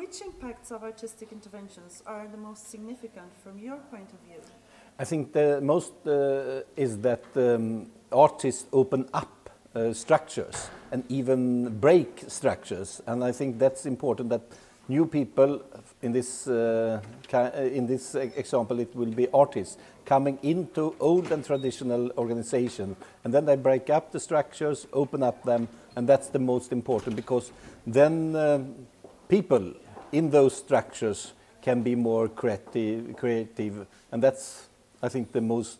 Which impacts of artistic interventions are the most significant from your point of view? I think the most is that artists open up structures and even break structures, and I think that's important, that new people, in this example it will be artists, coming into old and traditional organization, and then they break up the structures, open up them, and that's the most important, because then people in those structures can be more creative, and that's, I think, the most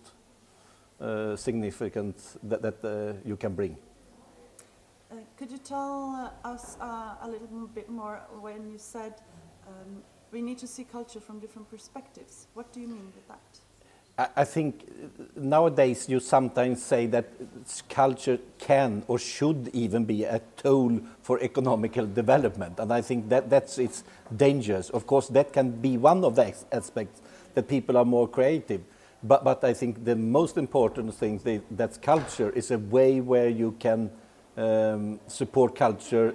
significant that you can bring. Could you tell us a little bit more when you said we need to see culture from different perspectives? What do you mean with that? I think nowadays you sometimes say that culture can or should even be a tool for economical development, and I think that it's dangerous. Of course, that can be one of the aspects, that people are more creative. But I think the most important thing that culture is a way where you can support culture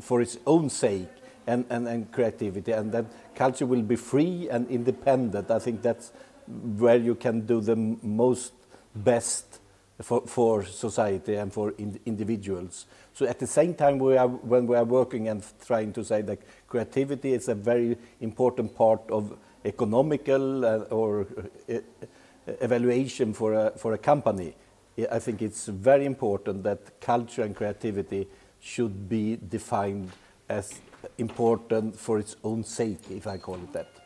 for its own sake and creativity, and that culture will be free and independent. I think that's where you can do the most best for society and for individuals. So at the same time, when we are working and trying to say that creativity is a very important part of economical or evaluation for a company, I think it's very important that culture and creativity should be defined as important for its own sake, if I call it that.